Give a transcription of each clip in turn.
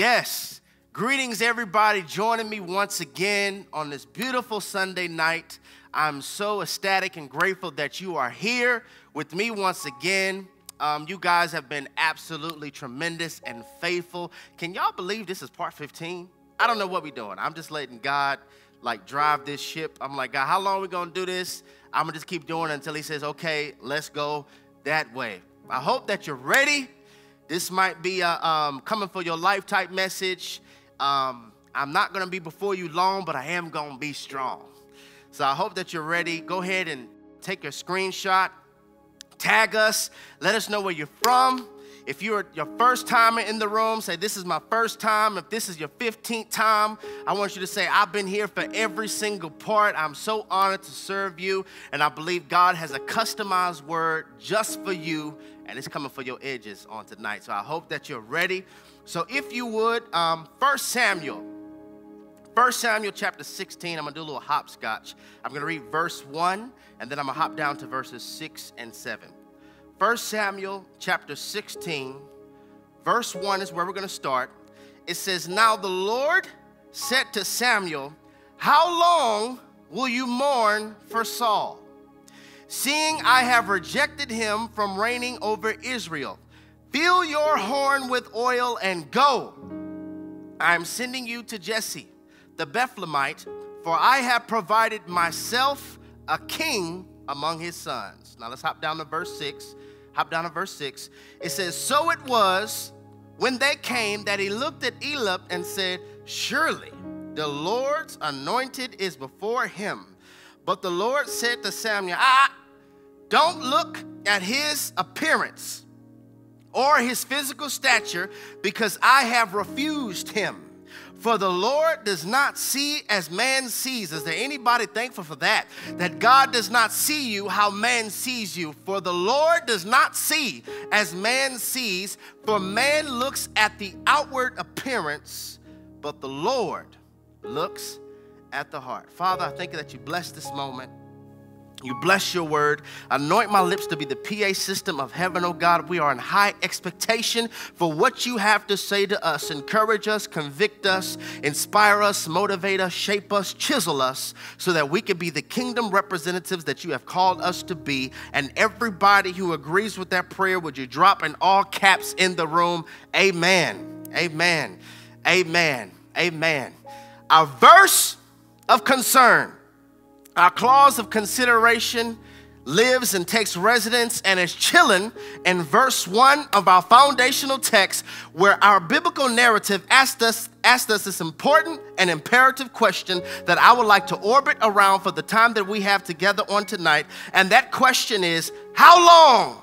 Yes, greetings everybody joining me once again on this beautiful Sunday night. I'm so ecstatic and grateful that you are here with me once again. You guys have been absolutely tremendous and faithful. Can y'all believe this is part 15? I don't know what we're doing. I'm just letting God like drive this ship. I'm like, God, how long are we gonna do this? I'm gonna just keep doing it until he says, okay, let's go that way. I hope that you're ready. This might be a coming for your life type message. I'm not going to be before you long, but I am going to be strong. So I hope that you're ready. Go ahead and take your screenshot. Tag us. Let us know where you're from. If you're your first timer in the room, say, this is my first time. If this is your 15th time, I want you to say, I've been here for every single part. I'm so honored to serve you. And I believe God has a customized word just for you. And it's coming for your edges on tonight. So I hope that you're ready. So if you would, 1 Samuel chapter 16, I'm going to do a little hopscotch. I'm going to read verse 1, and then I'm going to hop down to verses 6 and 7. 1 Samuel chapter 16, verse 1 is where we're going to start. It says, Now the Lord said to Samuel, How long will you mourn for Saul? Seeing I have rejected him from reigning over Israel, fill your horn with oil and go. I am sending you to Jesse, the Bethlehemite, for I have provided myself a king among his sons. Now let's hop down to verse 6. Hop down to verse 6. It says, So it was when they came that he looked at Eliab and said, Surely the Lord's anointed is before him. But the Lord said to Samuel, Don't look at his appearance or his physical stature, because I have refused him. For the Lord does not see as man sees. Is there anybody thankful for that? That God does not see you how man sees you. For the Lord does not see as man sees, for man looks at the outward appearance, but the Lord looks at the heart. Father, I thank you that you bless this moment. You bless your word. Anoint my lips to be the PA system of heaven, oh God. We are in high expectation for what you have to say to us. Encourage us, convict us, inspire us, motivate us, shape us, chisel us, so that we can be the kingdom representatives that you have called us to be. And everybody who agrees with that prayer, would you drop in all caps in the room? Amen. Amen. Amen. Amen. Our verse of concern, our clause of consideration, lives and takes residence and is chilling in verse 1 of our foundational text, where our biblical narrative asked us this important and imperative question that I would like to orbit around for the time that we have together on tonight. And that question is, how long?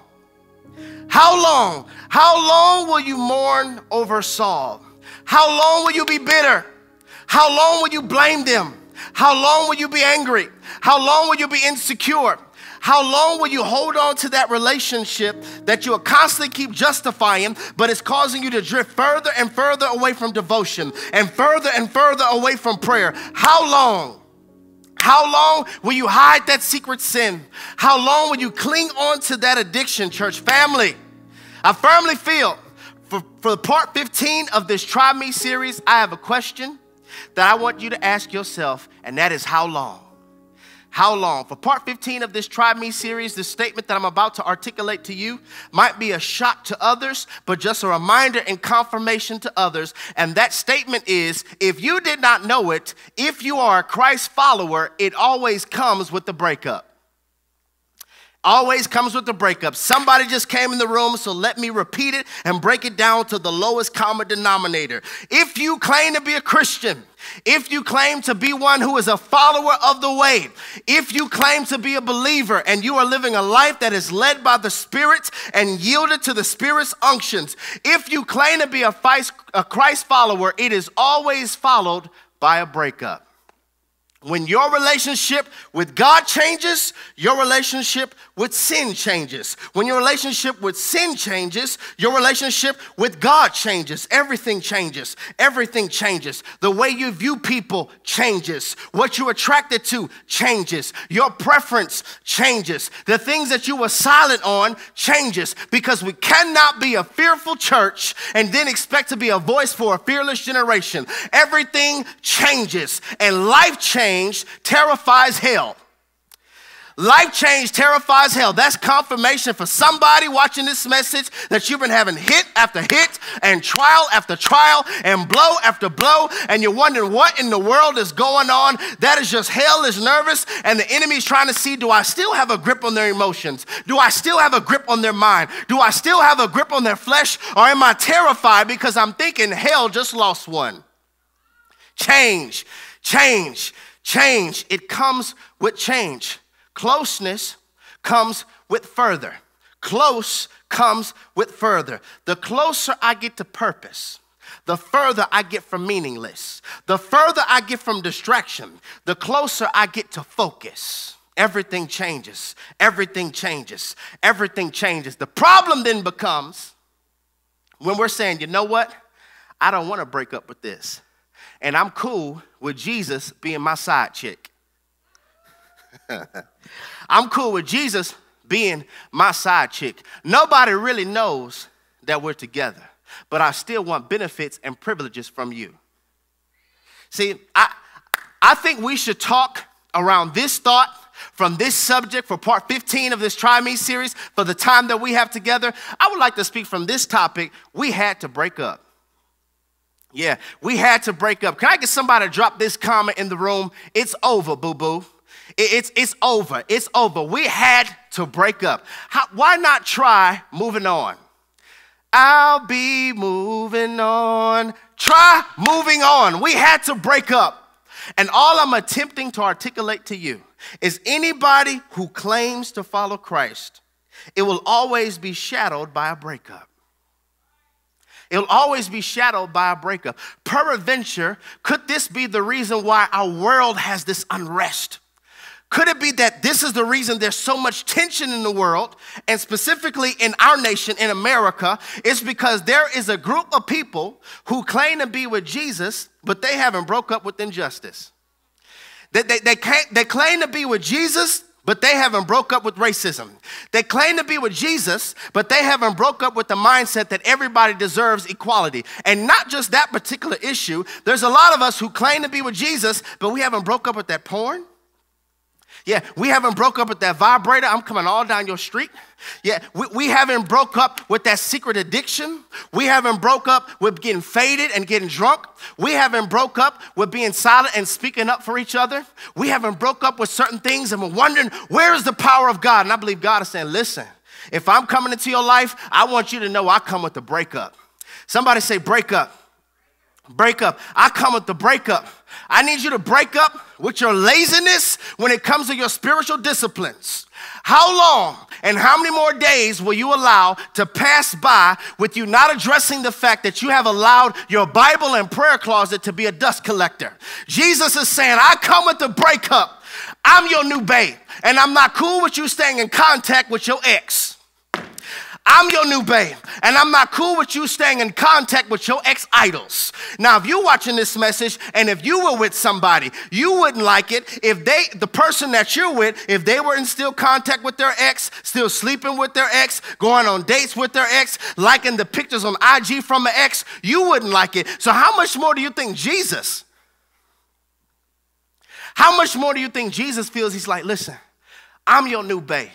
How long? How long will you mourn over Saul? How long will you be bitter? How long will you blame them? How long will you be angry? How long will you be insecure? How long will you hold on to that relationship that you will constantly keep justifying, but it's causing you to drift further and further away from devotion and further away from prayer? How long? How long will you hide that secret sin? How long will you cling on to that addiction, church family? I firmly feel for part 15 of this Try Me series, I have a question that I want you to ask yourself, and that is, how long? How long? For part 15 of this Try Me series, this statement that I'm about to articulate to you might be a shock to others, but just a reminder and confirmation to others. And that statement is, if you did not know it, if you are a Christ follower, it always comes with the breakup. Always comes with the breakup. Somebody just came in the room, so let me repeat it and break it down to the lowest common denominator. If you claim to be a Christian, if you claim to be one who is a follower of the way, if you claim to be a believer and you are living a life that is led by the Spirit and yielded to the Spirit's unctions, if you claim to be a Christ follower, it is always followed by a breakup. When your relationship with God changes, your relationship with sin changes. When your relationship with sin changes, your relationship with God changes. Everything changes. Everything changes. The way you view people changes. What you're attracted to changes. Your preference changes. The things that you were silent on changes, because we cannot be a fearful church and then expect to be a voice for a fearless generation. Everything changes, and life changes. Change terrifies hell. Life change terrifies hell. That's confirmation for somebody watching this message that you've been having hit after hit and trial after trial and blow after blow, and you're wondering what in the world is going on. That is just hell is nervous, and the enemy is trying to see, do I still have a grip on their emotions? Do I still have a grip on their mind? Do I still have a grip on their flesh? Or am I terrified because I'm thinking hell just lost one? Change, change. Change, it comes with change. Closeness comes with further. Close comes with further. The closer I get to purpose, the further I get from meaningless. The further I get from distraction, the closer I get to focus. Everything changes. Everything changes. Everything changes. The problem then becomes when we're saying, you know what? I don't want to break up with this. And I'm cool with Jesus being my side chick. I'm cool with Jesus being my side chick. Nobody really knows that we're together, but I still want benefits and privileges from you. See, I think we should talk around this thought from this subject for part 15 of this Try Me series for the time that we have together. I would like to speak from this topic, we had to break up. Yeah, we had to break up. Can I get somebody to drop this comment in the room? It's over, boo-boo. It's over. It's over. We had to break up. Why not try moving on? I'll be moving on. Try moving on. We had to break up. And all I'm attempting to articulate to you is anybody who claims to follow Christ, it will always be shadowed by a breakup. It'll always be shadowed by a breakup. Peradventure, could this be the reason why our world has this unrest? Could it be that this is the reason there's so much tension in the world, and specifically in our nation, in America? It's because there is a group of people who claim to be with Jesus, but they haven't broke up with injustice. They claim to be with Jesus, but they haven't broke up with racism. They claim to be with Jesus, but they haven't broke up with the mindset that everybody deserves equality. And not just that particular issue. There's a lot of us who claim to be with Jesus, but we haven't broke up with that porn. Yeah, we haven't broke up with that vibrator. I'm coming all down your street. Yeah, we haven't broke up with that secret addiction. We haven't broke up with getting faded and getting drunk. We haven't broke up with being silent and speaking up for each other. We haven't broke up with certain things, and we're wondering, where is the power of God? And I believe God is saying, listen, if I'm coming into your life, I want you to know I come with the breakup. Somebody say breakup. Breakup. I come with the breakup. I need you to break up with your laziness when it comes to your spiritual disciplines. How long and how many more days will you allow to pass by with you not addressing the fact that you have allowed your Bible and prayer closet to be a dust collector? Jesus is saying, I come with the breakup. I'm your new babe, and I'm not cool with you staying in contact with your ex. I'm your new babe, and I'm not cool with you staying in contact with your ex-idols. Now, if you're watching this message, and if you were with somebody, you wouldn't like it if the person that you're with, if they were in still contact with their ex, still sleeping with their ex, going on dates with their ex, liking the pictures on IG from an ex, you wouldn't like it. So how much more do you think Jesus? How much more do you think Jesus feels? He's like, listen, I'm your new babe,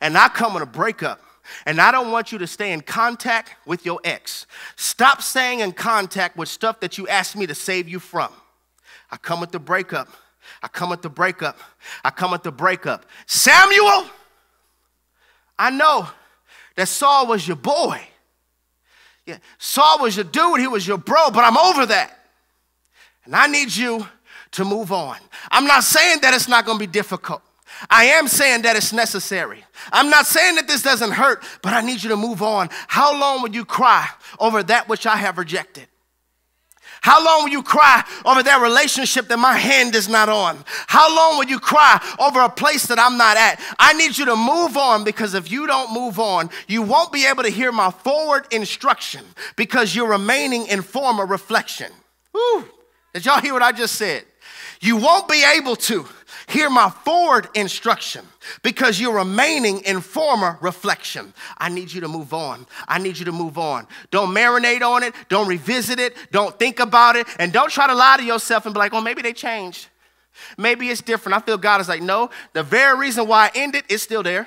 and I come with a breakup. And I don't want you to stay in contact with your ex. Stop staying in contact with stuff that you asked me to save you from. I come with the breakup. I come with the breakup. I come with the breakup. Samuel, I know that Saul was your boy. Yeah, Saul was your dude. He was your bro, but I'm over that. And I need you to move on. I'm not saying that it's not going to be difficult. I am saying that it's necessary. I'm not saying that this doesn't hurt, but I need you to move on. How long would you cry over that which I have rejected? How long will you cry over that relationship that my hand is not on? How long will you cry over a place that I'm not at? I need you to move on, because if you don't move on, you won't be able to hear my forward instruction because you're remaining in former reflection. Woo. Did y'all hear what I just said? You won't be able to hear my forward instruction because you're remaining in former reflection. I need you to move on. I need you to move on. Don't marinate on it. Don't revisit it. Don't think about it. And don't try to lie to yourself and be like, oh, maybe they changed. Maybe it's different. I feel God is like, no, the very reason why I ended is still there.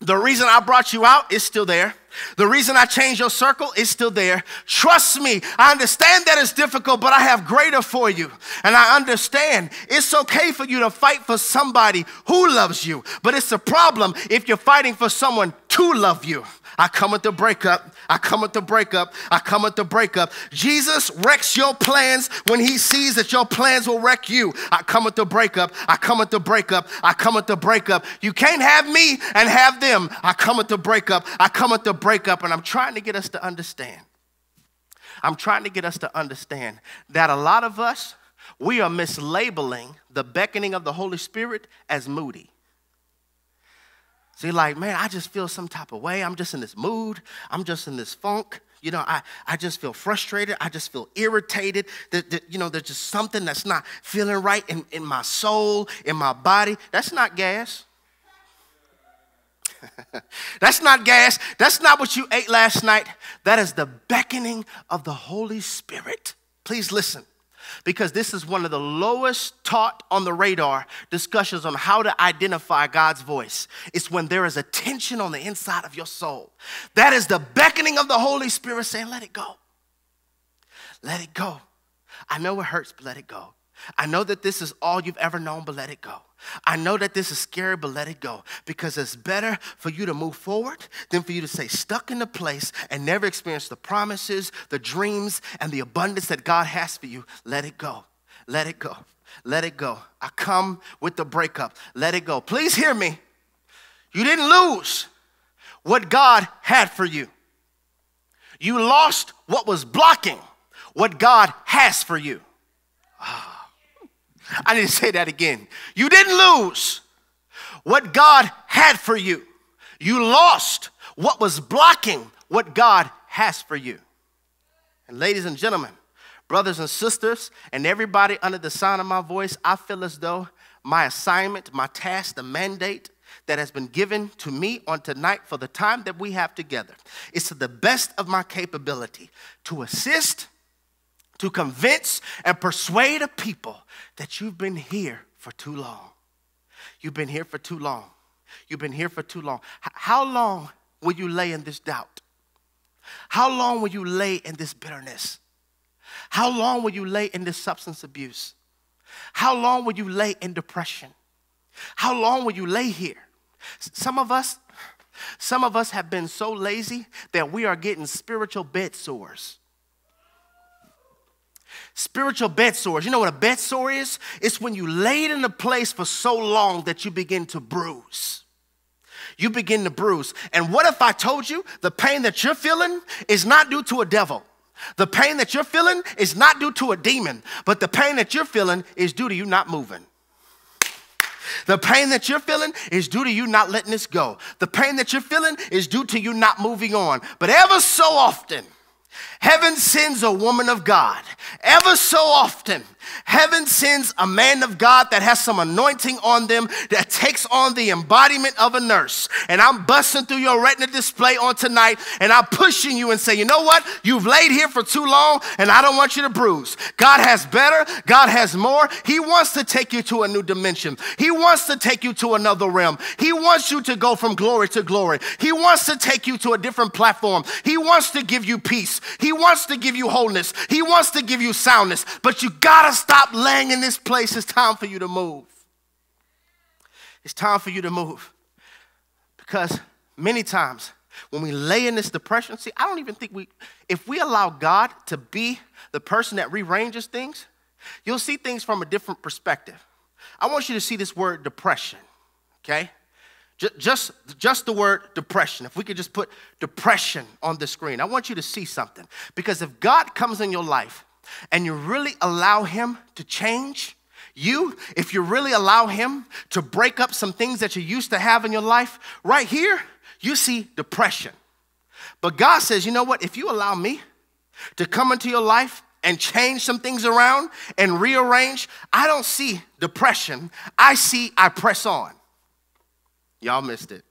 The reason I brought you out is still there. The reason I changed your circle is still there. Trust me, I understand that it's difficult, but I have greater for you. And I understand it's okay for you to fight for somebody who loves you, but it's a problem if you're fighting for someone to love you. I come with the breakup. I come with the breakup. I come with the breakup. Jesus wrecks your plans when he sees that your plans will wreck you. I come with the breakup. I come with the breakup. I come with the breakup. You can't have me and have them. I come with the breakup. I come with the breakup. And I'm trying to get us to understand. I'm trying to get us to understand that a lot of us, we are mislabeling the beckoning of the Holy Spirit as moody. So you're like, man, I just feel some type of way. I'm just in this mood. I'm just in this funk. You know, I just feel frustrated. I just feel irritated. You know, there's just something that's not feeling right in my soul, in my body. That's not gas. That's not gas. That's not what you ate last night. That is the beckoning of the Holy Spirit. Please listen, because this is one of the lowest taught on the radar discussions on how to identify God's voice. It's when there is a tension on the inside of your soul. That is the beckoning of the Holy Spirit saying, let it go. Let it go. I know it hurts, but let it go. I know that this is all you've ever known, but let it go. I know that this is scary, but let it go, because it's better for you to move forward than for you to stay stuck in the place and never experience the promises, the dreams, and the abundance that God has for you. Let it go. Let it go. Let it go. I come with the breakup. Let it go. Please hear me. You didn't lose what God had for you. You lost what was blocking what God has for you. Ah. I need to say that again. You didn't lose what God had for you. You lost what was blocking what God has for you. And ladies and gentlemen, brothers and sisters, and everybody under the sound of my voice, I feel as though my assignment, my task, the mandate that has been given to me on tonight for the time that we have together is to the best of my capability to assist, to convince, and persuade a people that you've been here for too long. You've been here for too long. You've been here for too long. How long will you lay in this doubt? How long will you lay in this bitterness? How long will you lay in this substance abuse? How long will you lay in depression? How long will you lay here? Some of us have been so lazy that we are getting spiritual bed sores. Spiritual bed sores. You know what a bed sore is? It's when you laid in a place for so long that you begin to bruise. You begin to bruise. And what if I told you the pain that you're feeling is not due to a devil? The pain that you're feeling is not due to a demon, but the pain that you're feeling is due to you not moving. The pain that you're feeling is due to you not letting this go. The pain that you're feeling is due to you not moving on. But ever so often, heaven sends a woman of God. Ever so often, heaven sends a man of God that has some anointing on them that takes on the embodiment of a nurse. And I'm busting through your retina display on tonight, and I'm pushing you and say, you know what? You've laid here for too long, and I don't want you to bruise. God has better. God has more. He wants to take you to a new dimension. He wants to take you to another realm. He wants you to go from glory to glory. He wants to take you to a different platform. He wants to give you peace. He wants to give you wholeness. He wants to give you soundness. But you gotta stop laying in this place. It's time for you to move. It's time for you to move. Because many times when we lay in this depression, see, I don't even think if we allow God to be the person that rearranges things, you'll see things from a different perspective. I want you to see this word depression, okay? Just the word depression. If we could just put depression on the screen, I want you to see something. Because if God comes in your life and you really allow him to change you, if you really allow him to break up some things that you used to have in your life, right here, you see depression. But God says, you know what? If you allow me to come into your life and change some things around and rearrange, I don't see depression. I see I press on. Y'all missed it.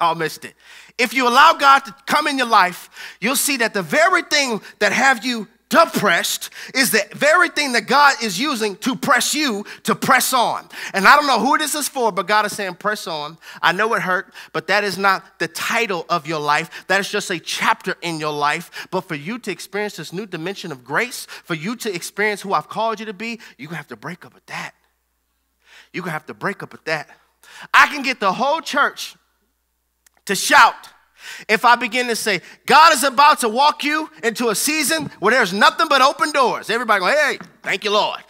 Y'all missed it. If you allow God to come in your life, you'll see that the very thing that have you depressed is the very thing that God is using to press you to press on. And I don't know who this is for, but God is saying press on. I know it hurt, but that is not the title of your life. That is just a chapter in your life. But for you to experience this new dimension of grace, for you to experience who I've called you to be, you're gonna have to break up with that. You're gonna have to break up with that. I can get the whole church to shout if I begin to say, God is about to walk you into a season where there's nothing but open doors. Everybody go, hey, thank you, Lord.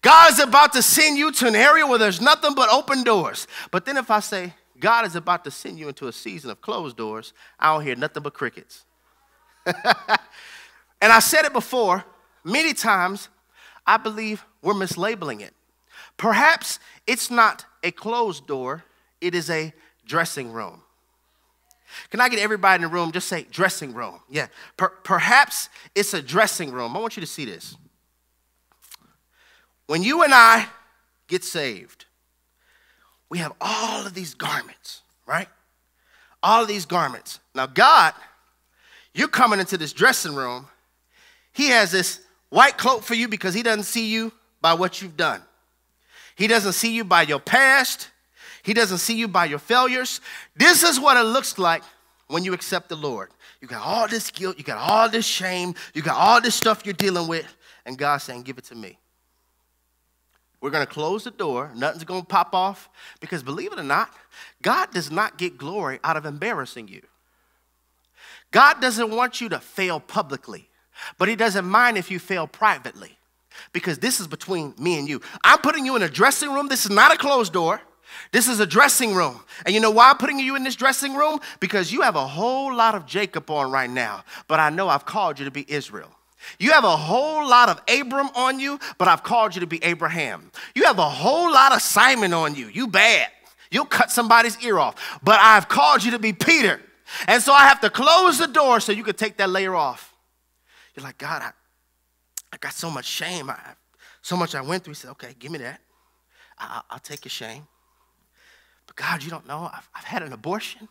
God is about to send you to an area where there's nothing but open doors. But then if I say, God is about to send you into a season of closed doors, I don't hear nothing but crickets. And I said it before, many times, I believe we're mislabeling it. Perhaps it's not a closed door, it is a dressing room. Can I get everybody in the room, just say dressing room? Yeah, perhaps it's a dressing room. I want you to see this. When you and I get saved, we have all of these garments, right? All of these garments. Now, God, you're coming into this dressing room. He has this white cloak for you because he doesn't see you by what you've done. He doesn't see you by your past. He doesn't see you by your failures. This is what it looks like when you accept the Lord. You got all this guilt. You got all this shame. You got all this stuff you're dealing with. And God's saying, give it to me. We're going to close the door. Nothing's going to pop off. Because believe it or not, God does not get glory out of embarrassing you. God doesn't want you to fail publicly. But he doesn't mind if you fail privately. Because this is between me and you. I'm putting you in a dressing room. This is not a closed door. This is a dressing room. And you know why I'm putting you in this dressing room? Because you have a whole lot of Jacob on right now, but I know I've called you to be Israel. You have a whole lot of Abram on you, but I've called you to be Abraham. You have a whole lot of Simon on you. You bad. You'll cut somebody's ear off, but I've called you to be Peter. And so I have to close the door so you can take that layer off. You're like, God, I got so much shame, so much I went through. He said, okay, give me that. I'll take your shame. But God, you don't know, I've had an abortion.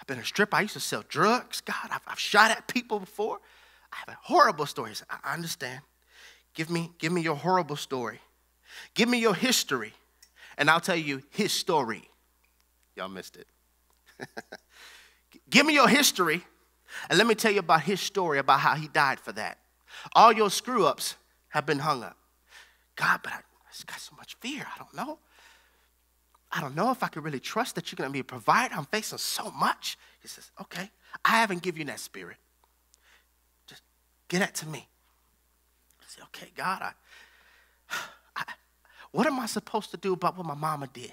I've been a stripper. I used to sell drugs. God, I've shot at people before. I have a horrible story. He said, I understand. Give me your horrible story. Give me your history, and I'll tell you his story. Y'all missed it. Give me your history, and let me tell you about his story, about how he died for that. All your screw-ups have been hung up. God, but I just got so much fear. I don't know. I don't know if I can really trust that you're going to be a provider. I'm facing so much. He says, okay, I haven't given you that spirit. Just get that to me. I say, okay, God, what am I supposed to do about what my mama did?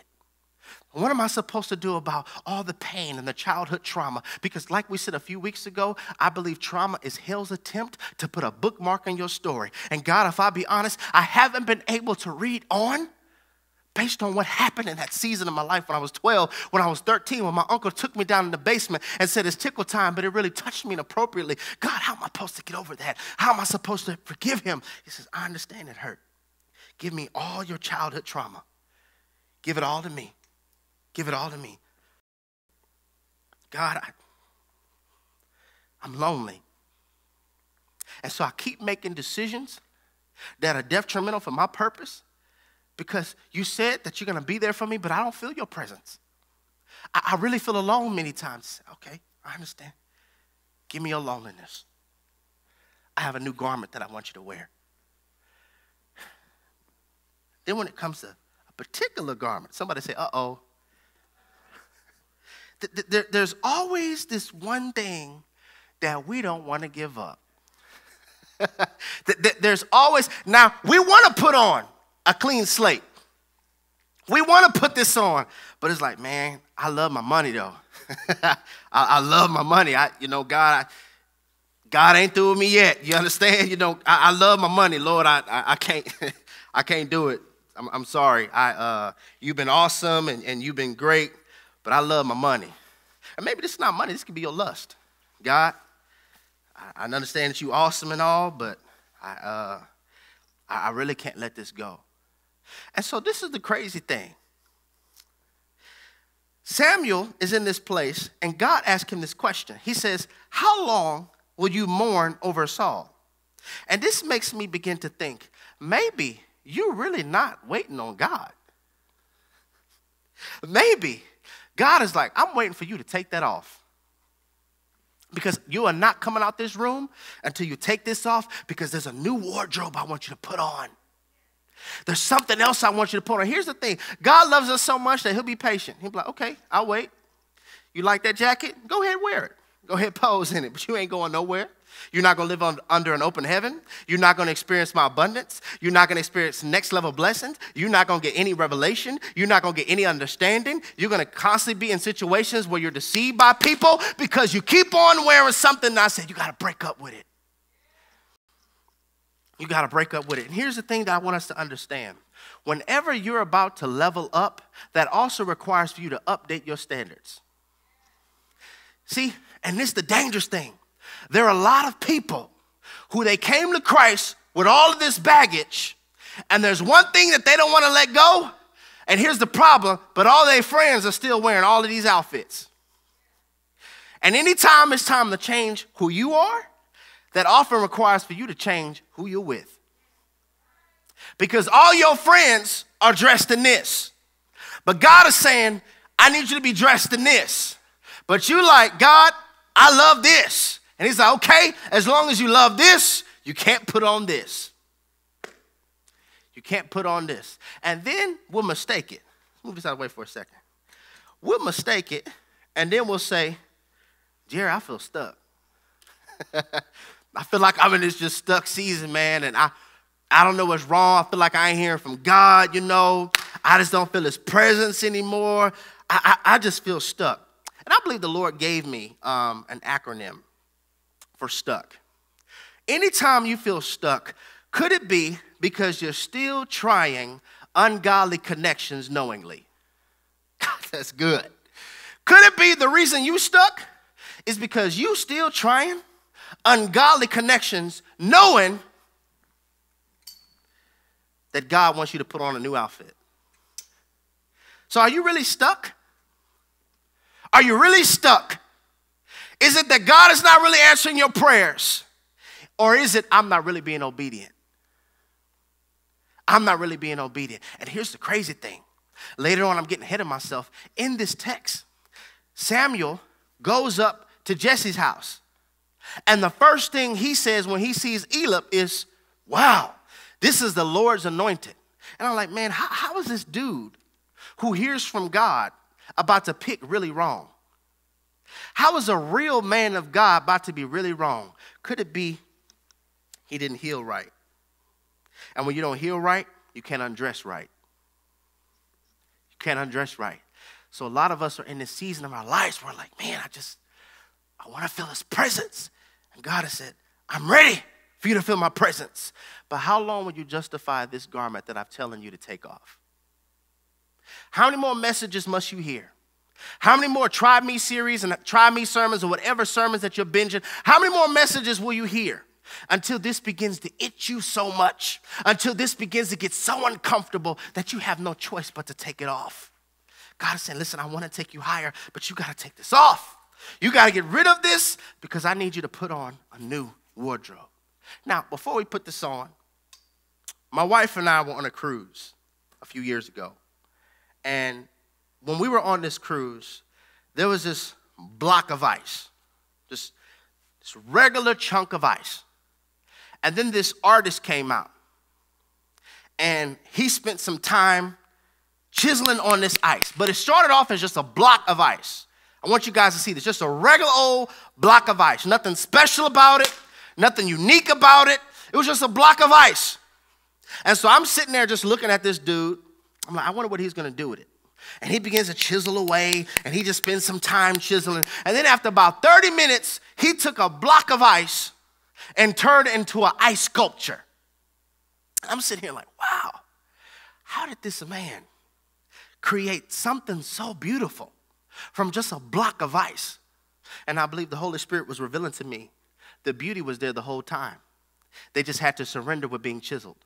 What am I supposed to do about all the pain and the childhood trauma? Because like we said a few weeks ago, I believe trauma is hell's attempt to put a bookmark on your story. And God, if I be honest, I haven't been able to read on based on what happened in that season of my life when I was 12, when I was 13, when my uncle took me down in the basement and said, it's tickle time, but it really touched me inappropriately. God, how am I supposed to get over that? How am I supposed to forgive him? He says, I understand it hurt. Give me all your childhood trauma. Give it all to me. Give it all to me. God, I'm lonely. And so I keep making decisions that are detrimental for my purpose. Because you said that you're going to be there for me, but I don't feel your presence. I really feel alone many times. Okay, I understand. Give me your loneliness. I have a new garment that I want you to wear. Then when it comes to a particular garment, somebody say, uh-oh. There's always this one thing that we don't want to give up. There's always, now we want to put on a clean slate. We want to put this on, but it's like, man, I love my money though. I love my money. God, God ain't through with me yet. You understand? You know, I love my money, Lord. I can't, I can't do it. I'm sorry. You've been awesome and you've been great, but I love my money. And maybe this is not money. This could be your lust. God, I understand that you're awesome and all, but I really can't let this go. And so this is the crazy thing. Samuel is in this place, and God asked him this question. He says, how long will you mourn over Saul? And this makes me begin to think, maybe you're really not waiting on God. Maybe God is like, I'm waiting for you to take that off. Because you are not coming out this room until you take this off, because there's a new wardrobe I want you to put on. There's something else I want you to put on. Here's the thing. God loves us so much that he'll be patient. He'll be like, okay, I'll wait. You like that jacket? Go ahead, wear it. Go ahead, pose in it. But you ain't going nowhere. You're not going to live under an open heaven. You're not going to experience my abundance. You're not going to experience next level blessings. You're not going to get any revelation. You're not going to get any understanding. You're going to constantly be in situations where you're deceived by people because you keep on wearing something. And I said, you got to break up with it. You got to break up with it. And here's the thing that I want us to understand. Whenever you're about to level up, that also requires for you to update your standards. See, and this is the dangerous thing. There are a lot of people who they came to Christ with all of this baggage, and there's one thing that they don't want to let go, and here's the problem, but all their friends are still wearing all of these outfits. And anytime it's time to change who you are, that often requires for you to change who you're with. Because all your friends are dressed in this. But God is saying, I need you to be dressed in this. But you're like, God, I love this. And he's like, okay, as long as you love this, you can't put on this. You can't put on this. And then we'll mistake it. Move this out of the way for a second. We'll mistake it, and then we'll say, Jerry, I feel stuck. I feel like I'm in this just stuck season, man, and I don't know what's wrong. I feel like I ain't hearing from God, you know. I just don't feel his presence anymore. I just feel stuck. And I believe the Lord gave me an acronym for stuck. Anytime you feel stuck, could it be because you're still trying ungodly connections knowingly? God, that's good. Could it be the reason you stuck is because you still trying ungodly connections, knowing that God wants you to put on a new outfit? So are you really stuck? Are you really stuck? Is it that God is not really answering your prayers? Or is it, I'm not really being obedient? I'm not really being obedient. And here's the crazy thing. Later on, I'm getting ahead of myself. In this text, Samuel goes up to Jesse's house. And the first thing he says when he sees Eliab is, wow, this is the Lord's anointed. And I'm like, man, how is this dude who hears from God about to pick really wrong? How is a real man of God about to be really wrong? Could it be he didn't heal right? And when you don't heal right, you can't undress right. You can't undress right. So a lot of us are in this season of our lives where we're like, man, I want to feel his presence. And God has said, I'm ready for you to feel my presence. But how long will you justify this garment that I'm telling you to take off? How many more messages must you hear? How many more Try Me series and Try Me sermons or whatever sermons that you're binging? How many more messages will you hear until this begins to itch you so much, until this begins to get so uncomfortable that you have no choice but to take it off? God is saying, listen, I want to take you higher, but you got to take this off. You got to get rid of this because I need you to put on a new wardrobe. Now, before we put this on, my wife and I were on a cruise a few years ago. And when we were on this cruise, there was this block of ice, just this regular chunk of ice. And then this artist came out, and he spent some time chiseling on this ice. But it started off as just a block of ice. I want you guys to see this, just a regular old block of ice. Nothing special about it, nothing unique about it. It was just a block of ice. And so I'm sitting there just looking at this dude. I'm like, I wonder what he's going to do with it. And he begins to chisel away, and he just spends some time chiseling. And then after about 30 minutes, he took a block of ice and turned into an ice sculpture. I'm sitting here like, wow, how did this man create something so beautiful from just a block of ice? And I believe the Holy Spirit was revealing to me the beauty was there the whole time. They just had to surrender with being chiseled.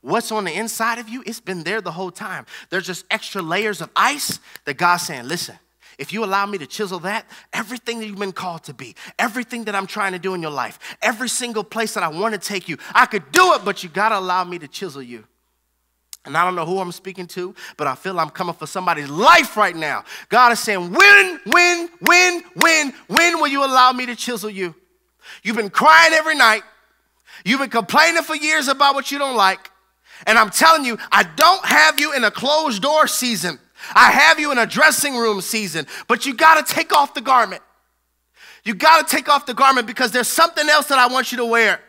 What's on the inside of you, it's been there the whole time. There's just extra layers of ice that God's saying, listen, if you allow me to chisel that, everything that you've been called to be, everything that I'm trying to do in your life, every single place that I want to take you, I could do it, but you got to allow me to chisel you. And I don't know who I'm speaking to, but I feel I'm coming for somebody's life right now. God is saying, when will you allow me to chisel you? You've been crying every night. You've been complaining for years about what you don't like. And I'm telling you, I don't have you in a closed door season. I have you in a dressing room season, but you got to take off the garment. You got to take off the garment because there's something else that I want you to wear.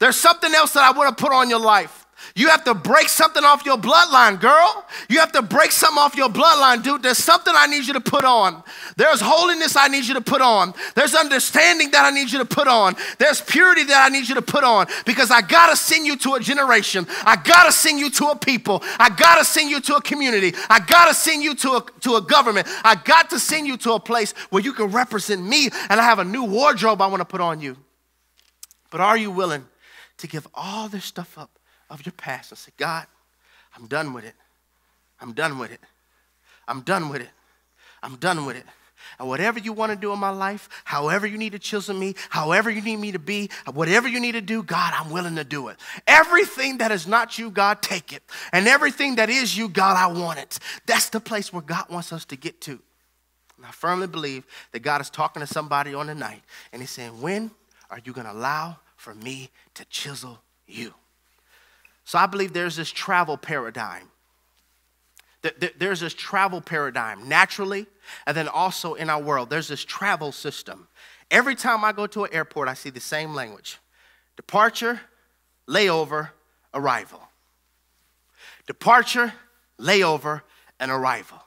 There's something else that I want to put on your life. You have to break something off your bloodline, girl. You have to break something off your bloodline, dude. There's something I need you to put on. There's holiness I need you to put on. There's understanding that I need you to put on. There's purity that I need you to put on because I got to send you to a generation. I got to send you to a people. I got to send you to a community. I got to send you to a government. I got to send you to a place where you can represent me, and I have a new wardrobe I want to put on you. But are you willing to give all this stuff up of your past and say, God, I'm done with it. I'm done with it. I'm done with it. I'm done with it. And whatever you want to do in my life, however you need to chisel me, however you need me to be, whatever you need to do, God, I'm willing to do it. Everything that is not you, God, take it. And everything that is you, God, I want it. That's the place where God wants us to get to. And I firmly believe that God is talking to somebody on the night, and he's saying, when are you going to allow for me to chisel you? So I believe there's this travel paradigm. There's this travel paradigm naturally, and then also in our world. There's this travel system. Every time I go to an airport, I see the same language. Departure, layover, arrival. Departure, layover, and arrival.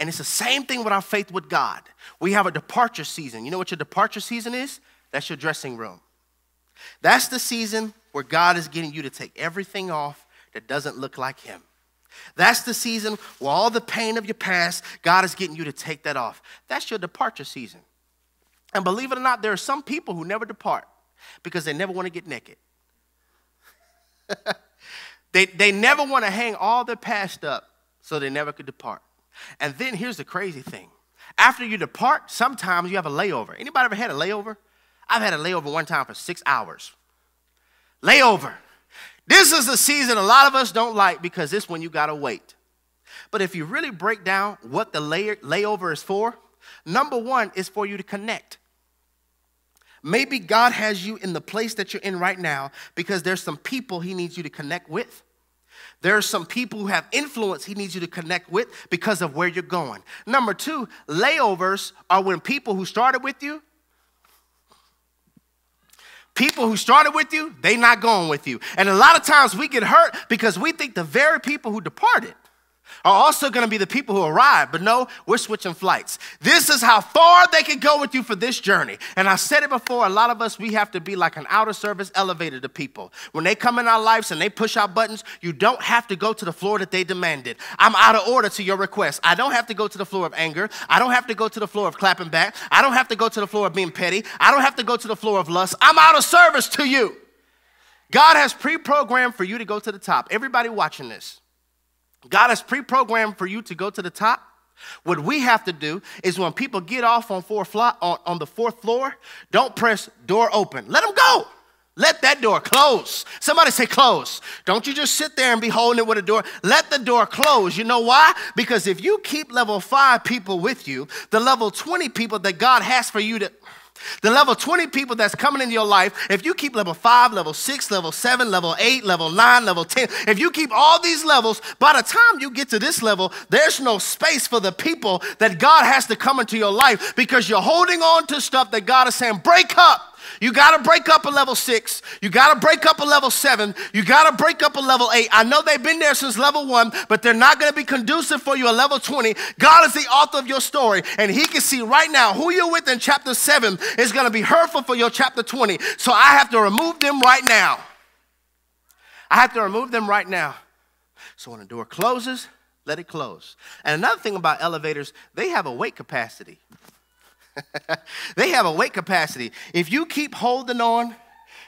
And it's the same thing with our faith with God. We have a departure season. You know what your departure season is? That's your dressing room. That's the season where God is getting you to take everything off that doesn't look like him. That's the season where all the pain of your past, God is getting you to take that off. That's your departure season. And believe it or not, there are some people who never depart because they never want to get naked. They never want to hang all their past up, so they never could depart. And then here's the crazy thing. After you depart, sometimes you have a layover. Anybody ever had a layover? I've had a layover one time for 6 hours. Layover. This is the season a lot of us don't like because this one you got to wait. But if you really break down what the layover is for, number one is for you to connect. Maybe God has you in the place that you're in right now because there's some people he needs you to connect with. There are some people who have influence he needs you to connect with because of where you're going. Number two, layovers are when people who started with you, they not going with you. And a lot of times we get hurt because we think the very people who departed are also going to be the people who arrive. But no, we're switching flights. This is how far they can go with you for this journey. And I said it before, a lot of us, we have to be like an outer service elevator to people. When they come in our lives and they push our buttons, you don't have to go to the floor that they demanded. I'm out of order to your request. I don't have to go to the floor of anger. I don't have to go to the floor of clapping back. I don't have to go to the floor of being petty. I don't have to go to the floor of lust. I'm out of service to you. God has pre-programmed for you to go to the top. Everybody watching this. God has pre-programmed for you to go to the top. What we have to do is when people get off on the fourth floor, don't press door open. Let them go. Let that door close. Somebody say close. Don't you just sit there and be holding it with a door. Let the door close. You know why? Because if you keep level 5 people with you, the level 20 people that God has for you to... The level 20 people that's coming into your life, if you keep level 5, level 6, level 7, level 8, level 9, level 10, if you keep all these levels, by the time you get to this level, there's no space for the people that God has to come into your life because you're holding on to stuff that God is saying, break up. You got to break up a level 6. You got to break up a level 7. You got to break up a level 8. I know they've been there since level 1, but they're not going to be conducive for you at level 20. God is the author of your story, and he can see right now who you're with in chapter 7 is going to be hurtful for your chapter 20. So I have to remove them right now. I have to remove them right now. So when a door closes, let it close. And another thing about elevators, they have a weight capacity. They have a weight capacity. If you keep holding on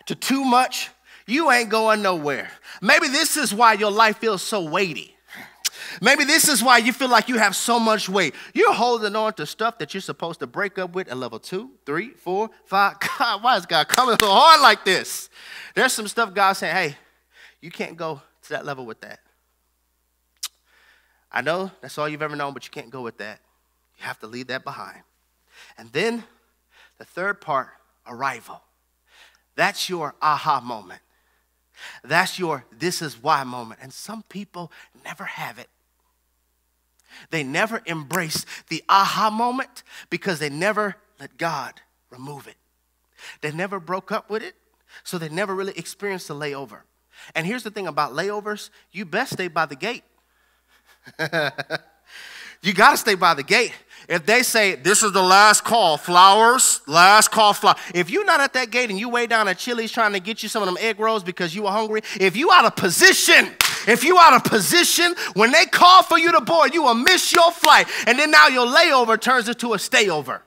to too much, you ain't going nowhere. Maybe this is why your life feels so weighty. Maybe this is why you feel like you have so much weight. You're holding on to stuff that you're supposed to break up with at level 2, 3, 4, 5. God, why is God coming so hard like this? There's some stuff God's saying, hey, you can't go to that level with that. I know that's all you've ever known, but you can't go with that. You have to leave that behind. And then the third part, arrival. That's your aha moment. That's your this is why moment. And some people never have it. They never embrace the aha moment because they never let God remove it. They never broke up with it, so they never really experienced the layover. And here's the thing about layovers, you best stay by the gate. You got to stay by the gate. If they say, this is the last call, flowers, last call, flowers. If you're not at that gate and you way down at Chili's trying to get you some of them egg rolls because you were hungry, if you out of position, if you out of position, when they call for you to board, you will miss your flight. And then now your layover turns into a stayover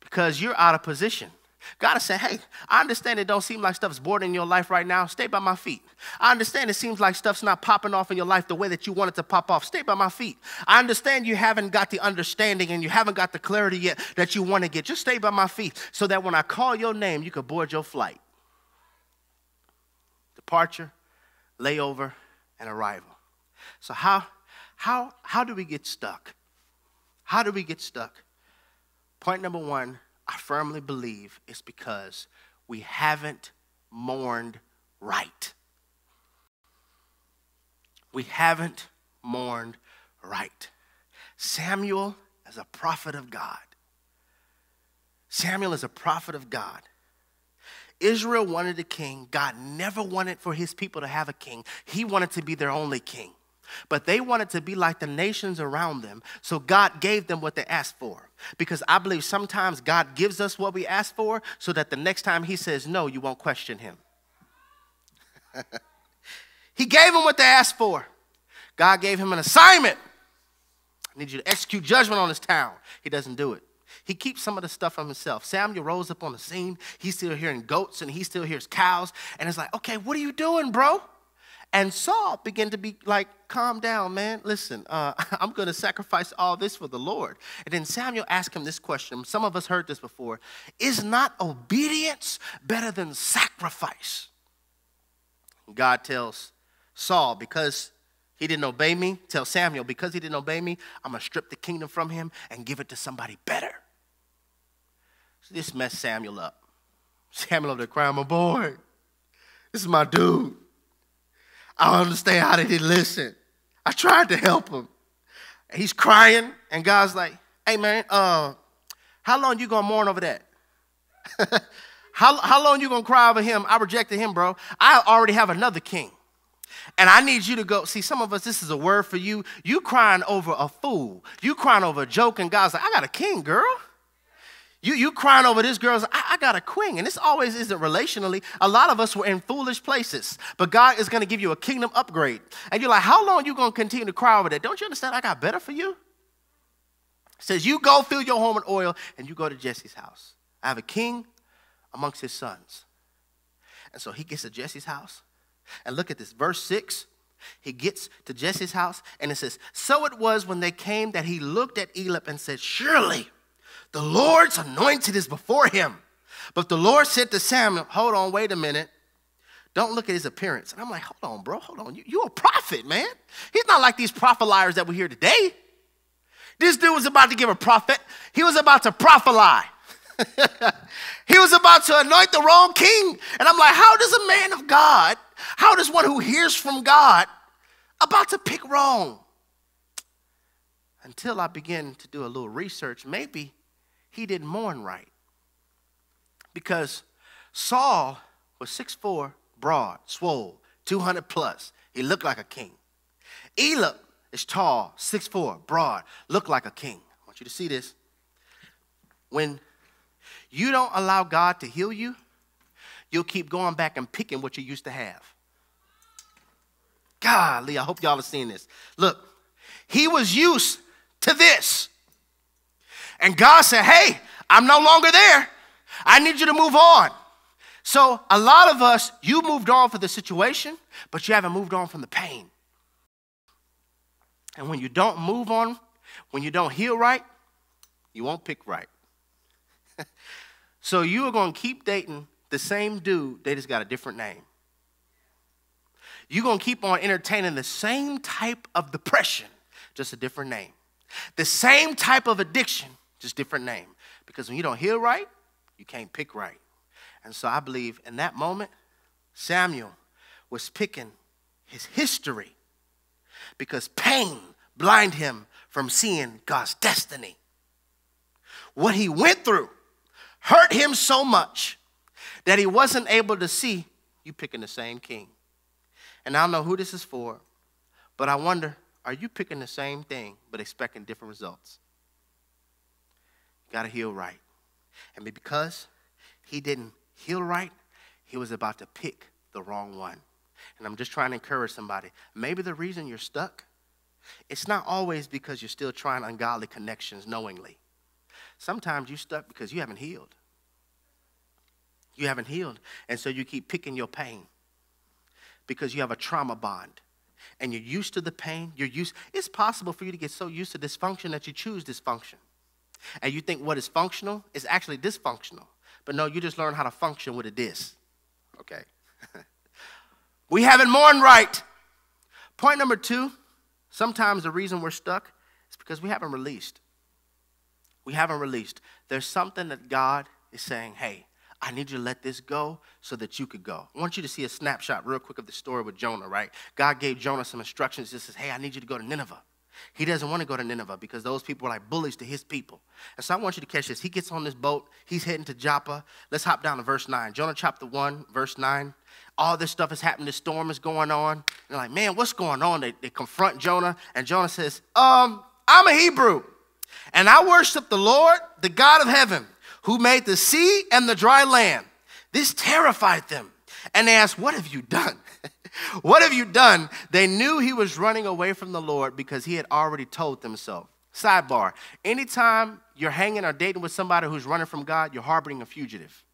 because you're out of position. God is saying, hey, I understand it don't seem like stuff's boarding your life right now. Stay by my feet. I understand it seems like stuff's not popping off in your life the way that you want it to pop off. Stay by my feet. I understand you haven't got the understanding and you haven't got the clarity yet that you want to get. Just stay by my feet so that when I call your name, you can board your flight. Departure, layover, and arrival. So how do we get stuck? How do we get stuck? Point number one. I firmly believe it's because we haven't mourned right. We haven't mourned right. Samuel is a prophet of God. Samuel is a prophet of God. Israel wanted a king. God never wanted for his people to have a king. He wanted to be their only king. But they wanted to be like the nations around them, so God gave them what they asked for. Because I believe sometimes God gives us what we ask for so that the next time he says no, you won't question him. He gave them what they asked for. God gave him an assignment. I need you to execute judgment on this town. He doesn't do it. He keeps some of the stuff from himself. Samuel rose up on the scene. He's still hearing goats and he still hears cows. And it's like, okay, what are you doing, bro? And Saul began to be like, calm down, man. Listen, I'm going to sacrifice all this for the Lord. And then Samuel asked him this question. Some of us heard this before. Is not obedience better than sacrifice? God tells Saul, because he didn't obey me, tell Samuel, because he didn't obey me, I'm going to strip the kingdom from him and give it to somebody better. So this messed Samuel up. Samuel over there crying, my boy, this is my dude. I don't understand how they didn't listen. I tried to help him. He's crying, and God's like, hey, man, how long you going to mourn over that? How long you going to cry over him? I rejected him, bro. I already have another king, and I need you to go. See, some of us, this is a word for you. You crying over a fool. You crying over a joke, and God's like, I got a king, girl. You crying over this girl's, I got a queen. And this always isn't relationally. A lot of us were in foolish places. But God is going to give you a kingdom upgrade. And you're like, how long are you going to continue to cry over that? Don't you understand I got better for you? It says, you go fill your home with oil and you go to Jesse's house. I have a king amongst his sons. And so he gets to Jesse's house. And look at this, verse 6. He gets to Jesse's house and it says, so it was when they came that he looked at Eliab and said, surely the Lord's anointed is before him. But the Lord said to Samuel, hold on, wait a minute. Don't look at his appearance. And I'm like, hold on, bro, hold on. You're a prophet, man. He's not like these prophet liars that we hear today. This dude was about to give a prophet. He was about to prophesy. He was about to anoint the wrong king. And I'm like, how does a man of God, how does one who hears from God about to pick wrong? Until I begin to do a little research, maybe he didn't mourn right. because Saul was 6'4", broad, swole, 200 plus. He looked like a king. Eliab is tall, 6'4", broad, looked like a king. I want you to see this. When you don't allow God to heal you, you'll keep going back and picking what you used to have. Golly, I hope y'all are seeing this. Look, he was used to this. And God said, hey, I'm no longer there. I need you to move on. So a lot of us, you moved on for the situation, but you haven't moved on from the pain. And when you don't move on, when you don't heal right, you won't pick right. So you are going to keep dating the same dude. They just got a different name. You're going to keep on entertaining the same type of depression, just a different name. The same type of addiction, just different name. Because when you don't heal right, you can't pick right. And so I believe in that moment, Samuel was picking his history because pain blinded him from seeing God's destiny. What he went through hurt him so much that he wasn't able to see you picking the same king. And I don't know who this is for, but I wonder, are you picking the same thing but expecting different results? You got to heal right. And because he didn't heal right, he was about to pick the wrong one. And I'm just trying to encourage somebody. Maybe the reason you're stuck, it's not always because you're still trying ungodly connections knowingly. Sometimes you're stuck because you haven't healed. You haven't healed. And so you keep picking your pain because you have a trauma bond. And you're used to the pain. You're used. It's possible for you to get so used to dysfunction that you choose dysfunction. And you think what is functional is actually dysfunctional. But no, you just learn how to function with a dis. Okay. We haven't mourned right. Point number two, sometimes the reason we're stuck is because we haven't released. We haven't released. There's something that God is saying, hey, I need you to let this go so that you could go. I want you to see a snapshot real quick of the story with Jonah, right? God gave Jonah some instructions. He says, hey, I need you to go to Nineveh. He doesn't want to go to Nineveh because those people are like bullies to his people. And so I want you to catch this. He gets on this boat. He's heading to Joppa. Let's hop down to verse 9. Jonah chapter 1, verse 9. All this stuff is happening. This storm is going on. And they're like, man, what's going on? They confront Jonah. And Jonah says, I'm a Hebrew. And I worship the Lord, the God of heaven, who made the sea and the dry land. This terrified them. And they asked, what have you done? What have you done? They knew he was running away from the Lord because he had already told them so. Sidebar, anytime you're hanging or dating with somebody who's running from God, you're harboring a fugitive.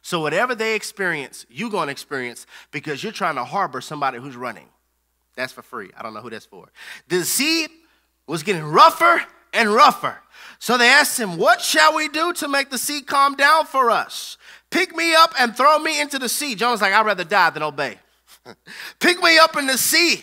So whatever they experience, you're going to experience because you're trying to harbor somebody who's running. That's for free. I don't know who that's for. The sea was getting rougher and rougher. So they asked him, what shall we do to make the sea calm down for us? Pick me up and throw me into the sea. Jonah's like, I'd rather die than obey. Pick me up in the sea.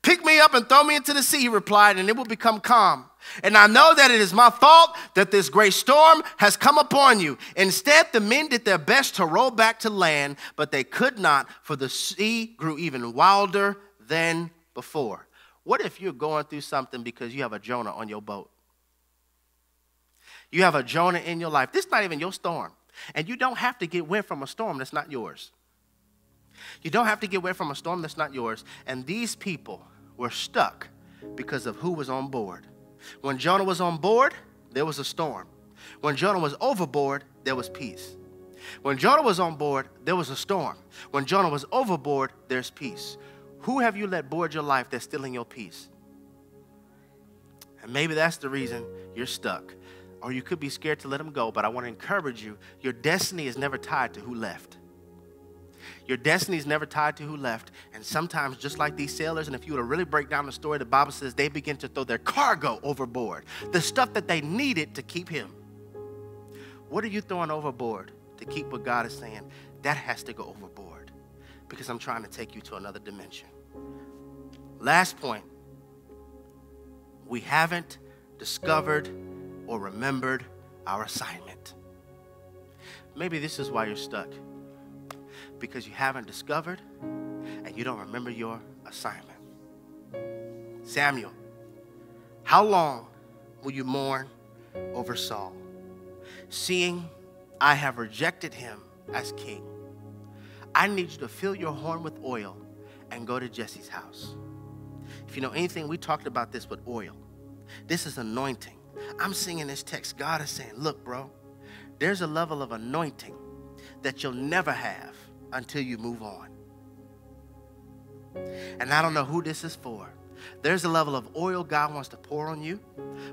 Pick me up and throw me into the sea, he replied, and it will become calm. And I know that it is my fault that this great storm has come upon you. Instead, the men did their best to row back to land, but they could not, for the sea grew even wilder than before. What if you're going through something because you have a Jonah on your boat? You have a Jonah in your life. This is not even your storm. And you don't have to get away from a storm that's not yours. You don't have to get away from a storm that's not yours. And these people were stuck because of who was on board. When Jonah was on board, there was a storm. When Jonah was overboard, there was peace. When Jonah was on board, there was a storm. When Jonah was overboard, there's peace. Who have you let board your life that's stealing your peace? And maybe that's the reason you're stuck. Or you could be scared to let them go, but I want to encourage you. Your destiny is never tied to who left. Your destiny is never tied to who left. And sometimes, just like these sailors, and if you were to really break down the story, the Bible says they begin to throw their cargo overboard, the stuff that they needed to keep him. What are you throwing overboard to keep what God is saying? That has to go overboard because I'm trying to take you to another dimension. Last point, we haven't discovered or remembered our assignment. Maybe this is why you're stuck, because you haven't discovered and you don't remember your assignment. Samuel, how long will you mourn over Saul? seeing I have rejected him as king, I need you to fill your horn with oil and go to Jesse's house. If you know anything, we talked about this with oil. This is anointing. I'm singing this text. God is saying, look, bro, there's a level of anointing that you'll never have until you move on. And I don't know who this is for. There's a level of oil God wants to pour on you,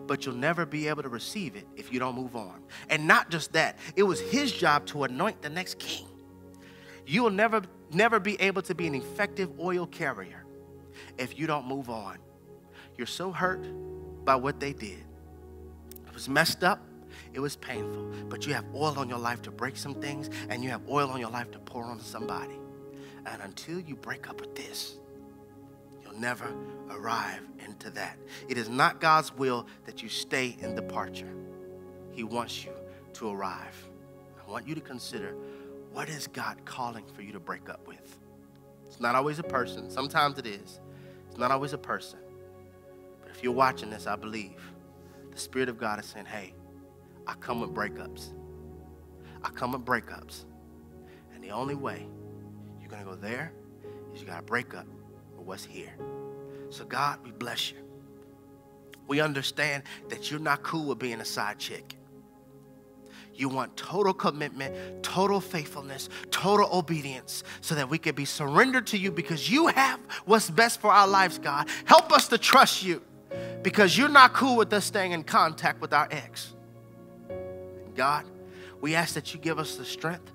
but you'll never be able to receive it if you don't move on. And not just that, it was his job to anoint the next king. You will never be able to be an effective oil carrier if you don't move on. You're so hurt by what they did. It was messed up. It was painful. But you have oil on your life to break some things, and you have oil on your life to pour onto somebody. And until you break up with this, you'll never arrive into that. It is not God's will that you stay in departure. He wants you to arrive. I want you to consider, what is God calling for you to break up with? It's not always a person. Sometimes it is. It's not always a person. But if you're watching this, I believe the Spirit of God is saying, hey, I come with breakups. I come with breakups. And the only way you're going to go there is you got to break up with what's here. So God, we bless you. We understand that you're not cool with being a side chick. You want total commitment, total faithfulness, total obedience, so that we can be surrendered to you because you have what's best for our lives, God. Help us to trust you because you're not cool with us staying in contact with our ex. God, we ask that you give us the strength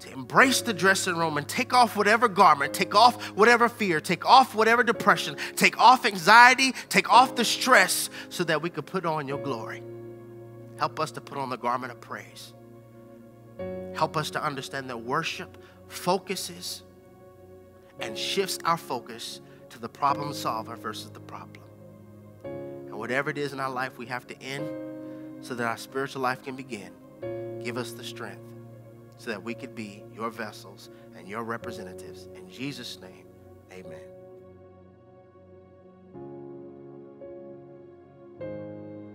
to embrace the dressing room and take off whatever garment, take off whatever fear, take off whatever depression, take off anxiety, take off the stress so that we can put on your glory. Help us to put on the garment of praise. Help us to understand that worship focuses and shifts our focus to the problem solver versus the problem. And whatever it is in our life, we have to end so that our spiritual life can begin. Give us the strength so that we could be your vessels and your representatives. In Jesus' name, amen.